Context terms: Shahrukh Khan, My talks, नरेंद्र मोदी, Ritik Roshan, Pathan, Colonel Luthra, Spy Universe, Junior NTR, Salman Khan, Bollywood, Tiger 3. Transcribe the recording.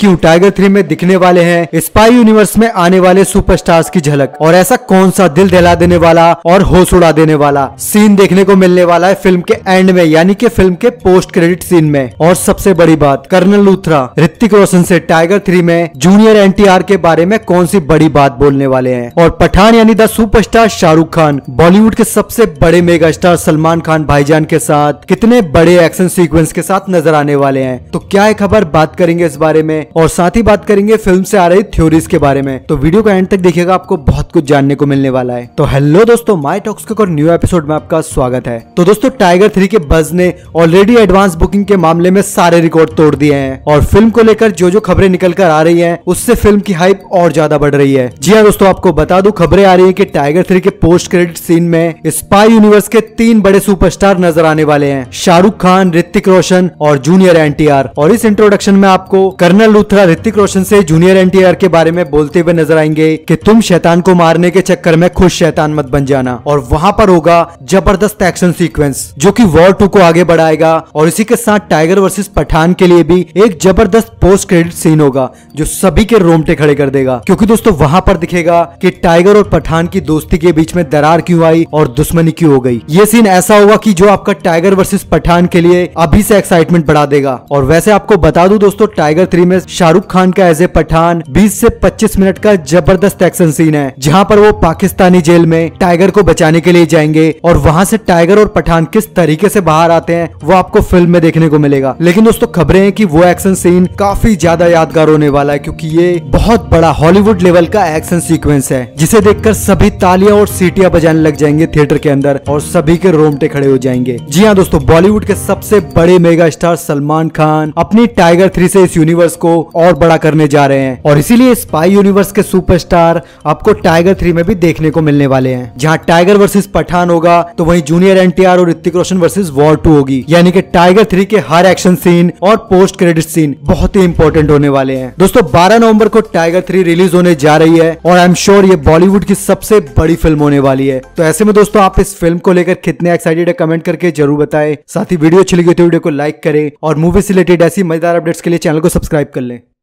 क्यों टाइगर 3 में दिखने वाले हैं स्पाई यूनिवर्स में आने वाले सुपरस्टार्स की झलक और ऐसा कौन सा दिल दहला देने वाला और होश उड़ा देने वाला सीन देखने को मिलने वाला है फिल्म के एंड में, यानी कि फिल्म के पोस्ट क्रेडिट सीन में। और सबसे बड़ी बात, कर्नल लूथरा ऋतिक रोशन से टाइगर 3 में जूनियर एनटीआर के बारे में कौन सी बड़ी बात बोलने वाले है। और पठान यानी द सुपरस्टार शाहरुख खान बॉलीवुड के सबसे बड़े मेगा स्टार सलमान खान भाईजान के साथ कितने बड़े एक्शन सीक्वेंस के साथ नजर आने वाले है। तो क्या है खबर, बात करेंगे इस बारे में और साथ ही बात करेंगे फिल्म से आ रही थ्योरीज के बारे में। तो वीडियो का एंड तक देखिएगा, आपको बहुत कुछ जानने को मिलने वाला है। तो हेलो दोस्तों, माय टॉक्स के और न्यू एपिसोड में आपका स्वागत है। तो दोस्तों, टाइगर 3 के बज ने ऑलरेडी एडवांस बुकिंग के मामले में सारे रिकॉर्ड तोड़ दिए हैं और फिल्म को लेकर जो जो खबरें निकल कर आ रही है उससे फिल्म की हाइप और ज्यादा बढ़ रही है। जी हाँ दोस्तों, आपको बता दूं, खबरें आ रही है की टाइगर 3 के पोस्ट क्रेडिट सीन में स्पाई यूनिवर्स के 3 बड़े सुपरस्टार नजर आने वाले हैं, शाहरुख खान, ऋतिक रोशन और जूनियर एनटीआर। और इस इंट्रोडक्शन में आपको कर्नल लूथरा ऋतिक रोशन से जूनियर एनटीआर के बारे में बोलते हुए नजर आएंगे कि तुम शैतान को मारने के चक्कर में खुद शैतान मत बन जाना। और वहां पर होगा जबरदस्त एक्शन सीक्वेंस जो कि वॉर 2 को आगे बढ़ाएगा। और इसी के साथ टाइगर वर्सेस पठान के लिए भी एक जबरदस्त पोस्ट क्रेडिट सीन होगा जो सभी के रोंगटे खड़े कर देगा, क्योंकि दोस्तों वहां पर दिखेगा कि टाइगर और पठान की दोस्ती के बीच में दरार क्यों आई और दुश्मनी क्यों हो गई। ये सीन ऐसा होगा कि जो आपका टाइगर वर्सेस पठान के लिए अभी से एक्साइटमेंट बढ़ा देगा। और वैसे आपको बता दूं दोस्तों, टाइगर 3 में शाहरुख खान का एज ए पठान 20 से 25 मिनट का जबरदस्त एक्शन सीन है, जहां पर वो पाकिस्तानी जेल में टाइगर को बचाने के लिए जाएंगे और वहां से टाइगर और पठान किस तरीके से बाहर आते हैं वो आपको फिल्म में देखने को मिलेगा। लेकिन दोस्तों खबरें हैं कि वो एक्शन सीन काफी ज्यादा यादगार होने वाला है, क्योंकि ये बहुत बड़ा हॉलीवुड लेवल का एक्शन सीक्वेंस है जिसे देखकर सभी तालियां और सीटियां बजाने लग जाएंगे थिएटर के अंदर और सभी के रोंगटे खड़े हो जाएंगे। जी हाँ दोस्तों, बॉलीवुड के सबसे बड़े मेगा स्टार सलमान खान अपनी टाइगर 3 से इस यूनिवर्स को और बड़ा करने जा रहे हैं और इसीलिए स्पाई यूनिवर्स के सुपरस्टार आपको टाइगर 3 में भी देखने को मिलने वाले हैं। जहां टाइगर वर्सेस पठान होगा तो वहीं जूनियर एनटीआर और ऋतिक रोशन वर्सेस वॉर 2 होगी, यानी कि टाइगर 3 के हर एक्शन सीन और पोस्ट क्रेडिट सीन बहुत ही इंपॉर्टेंट होने वाले हैं। दोस्तों 12 नवंबर को टाइगर 3 रिलीज होने जा रही है और आई एम श्योर ये बॉलीवुड की सबसे बड़ी फिल्म होने वाली है। तो ऐसे में दोस्तों, आप इस फिल्म को लेकर कितने एक्साइटेड है कमेंट करके जरूर बताएं। साथ ही वीडियो अच्छी लगी तो वीडियो को लाइक करें और मूवी से रिलेटेड ऐसी मजेदार अपडेट्स के लिए चैनल को सब्सक्राइब कर लें।